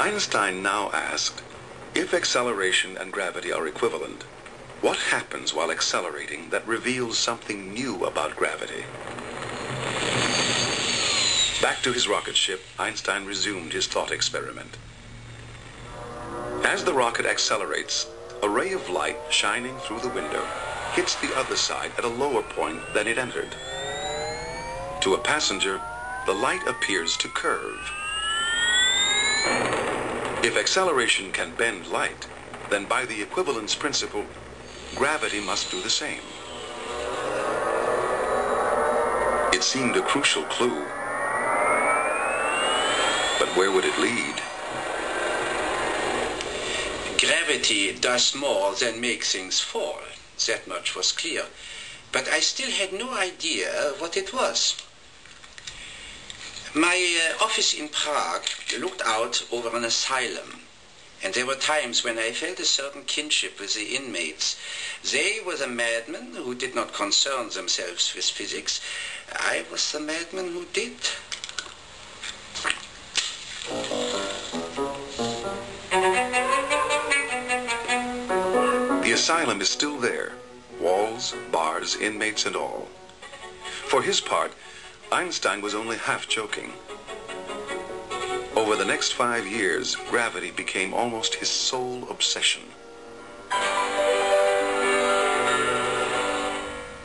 Einstein now asked, if acceleration and gravity are equivalent, what happens while accelerating that reveals something new about gravity? Back to his rocket ship, Einstein resumed his thought experiment. As the rocket accelerates, a ray of light shining through the window hits the other side at a lower point than it entered. To a passenger, the light appears to curve. If acceleration can bend light, then by the equivalence principle, gravity must do the same. It seemed a crucial clue. But where would it lead? Gravity does more than make things fall. That much was clear. But I still had no idea what it was. My office in Prague looked out over an asylum, and there were times when I felt a certain kinship with the inmates. They were the madmen who did not concern themselves with physics. I was the madman who did. The asylum is still there, walls, bars, inmates and all. For his part, Einstein was only half joking. Over the next 5 years, gravity became almost his sole obsession.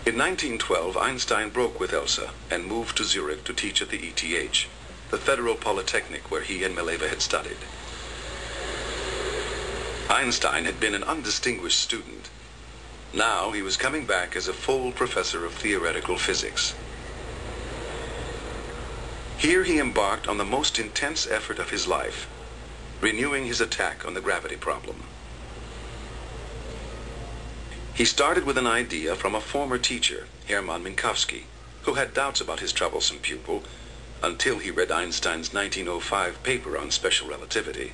In 1912, Einstein broke with Elsa and moved to Zurich to teach at the ETH, the Federal Polytechnic where he and Mileva had studied. Einstein had been an undistinguished student. Now he was coming back as a full professor of theoretical physics. Here he embarked on the most intense effort of his life, renewing his attack on the gravity problem. He started with an idea from a former teacher, Hermann Minkowski, who had doubts about his troublesome pupil until he read Einstein's 1905 paper on special relativity.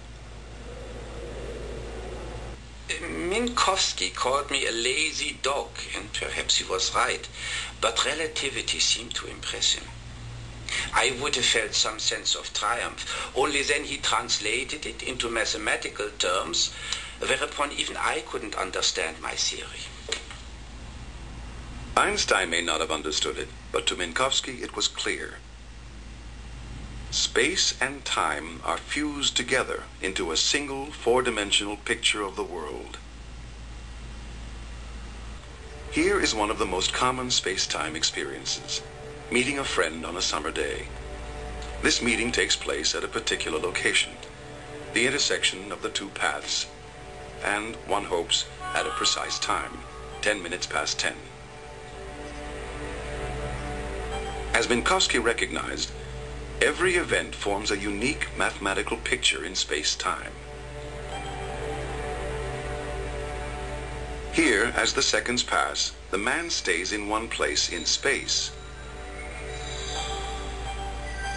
Minkowski called me a lazy dog, and perhaps he was right, but relativity seemed to impress him. I would have felt some sense of triumph, only then he translated it into mathematical terms, whereupon even I couldn't understand my theory. Einstein may not have understood it, but to Minkowski it was clear. Space and time are fused together into a single four-dimensional picture of the world. Here is one of the most common space-time experiences. Meeting a friend on a summer day. This meeting takes place at a particular location, the intersection of the two paths, and one hopes at a precise time, 10 minutes past 10. As Minkowski recognized, every event forms a unique mathematical picture in space-time. Here, as the seconds pass, the man stays in one place in space,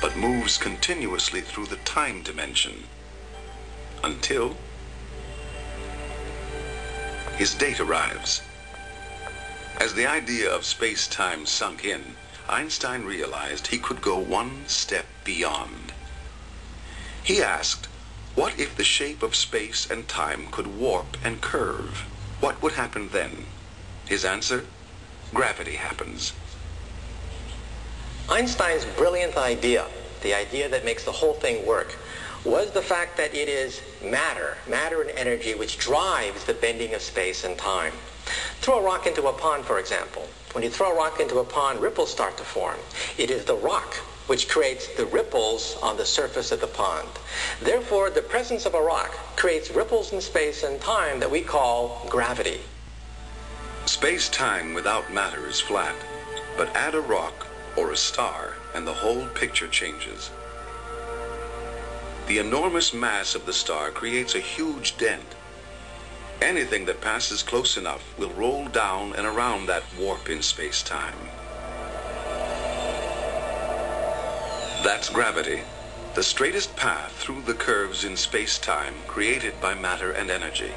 but moves continuously through the time dimension until his date arrives. As the idea of space-time sunk in, Einstein realized he could go one step beyond. He asked, what if the shape of space and time could warp and curve? What would happen then? His answer, gravity happens. Einstein's brilliant idea, the idea that makes the whole thing work, was the fact that it is matter and energy, which drives the bending of space and time. Throw a rock into a pond, for example. When you throw a rock into a pond, ripples start to form. It is the rock which creates the ripples on the surface of the pond. Therefore, the presence of a rock creates ripples in space and time that we call gravity. Space-time without matter is flat, but add a rock or a star, and the whole picture changes. The enormous mass of the star creates a huge dent. Anything that passes close enough will roll down and around that warp in space-time. That's gravity, the straightest path through the curves in space-time created by matter and energy.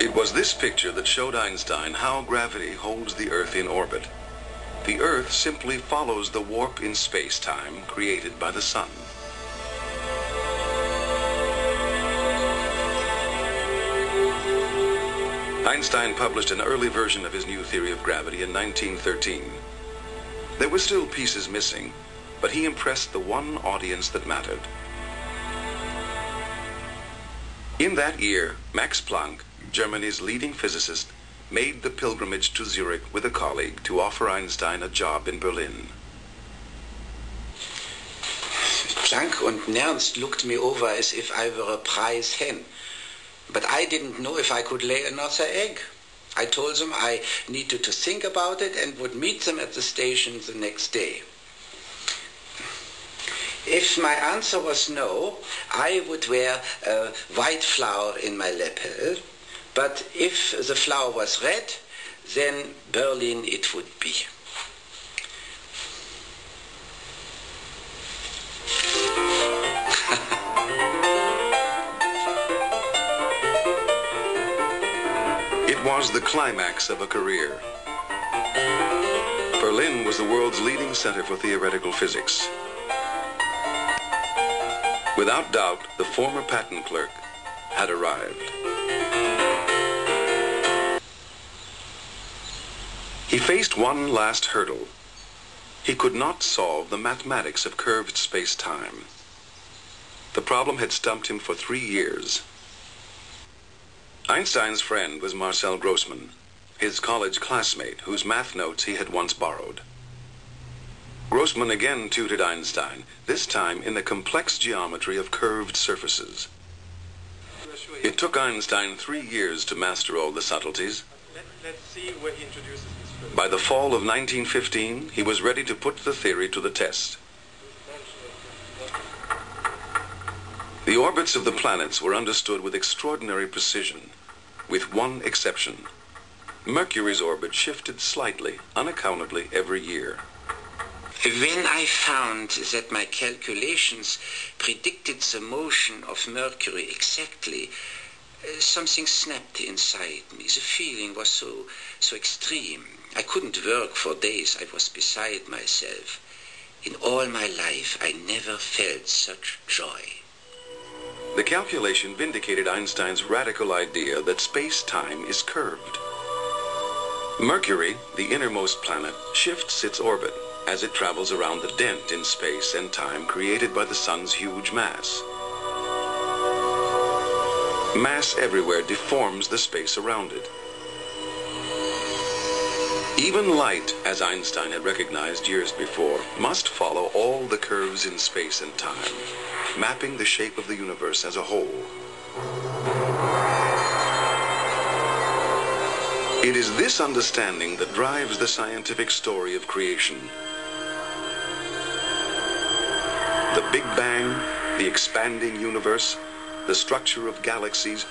It was this picture that showed Einstein how gravity holds the Earth in orbit. The Earth simply follows the warp in space-time created by the Sun. Einstein published an early version of his new theory of gravity in 1913. There were still pieces missing, but he impressed the one audience that mattered. In that year, Max Planck, Germany's leading physicist, made the pilgrimage to Zurich with a colleague to offer Einstein a job in Berlin. Planck and Nernst looked me over as if I were a prize hen. But I didn't know if I could lay another egg. I told them I needed to think about it and would meet them at the station the next day. If my answer was no, I would wear a white flower in my lapel. But if the flower was red, then Berlin it would be. It was the climax of a career. Berlin was the world's leading center for theoretical physics. Without doubt, the former patent clerk had arrived. He faced one last hurdle. He could not solve the mathematics of curved space-time. The problem had stumped him for 3 years. Einstein's friend was Marcel Grossman, his college classmate whose math notes he had once borrowed. Grossman again tutored Einstein, this time in the complex geometry of curved surfaces. It took Einstein 3 years to master all the subtleties. Let's see where he introduces this first. By the fall of 1915, he was ready to put the theory to the test. The orbits of the planets were understood with extraordinary precision, with one exception. Mercury's orbit shifted slightly, unaccountably, every year. When I found that my calculations predicted the motion of Mercury exactly, something snapped inside me. The feeling was so extreme. I couldn't work for days. I was beside myself. In all my life, I never felt such joy. The calculation vindicated Einstein's radical idea that space-time is curved. Mercury, the innermost planet, shifts its orbit as it travels around the dent in space and time created by the sun's huge mass. Mass everywhere deforms the space around it. Even light, as Einstein had recognized years before, must follow all the curves in space and time, mapping the shape of the universe as a whole. It is this understanding that drives the scientific story of creation. The Big Bang, the expanding universe, the structure of galaxies,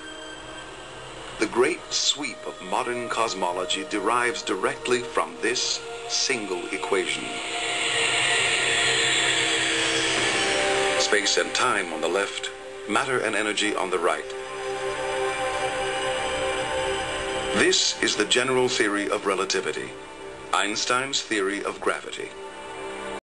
the great sweep of modern cosmology derives directly from this single equation. Space and time on the left, matter and energy on the right. This is the general theory of relativity, Einstein's theory of gravity.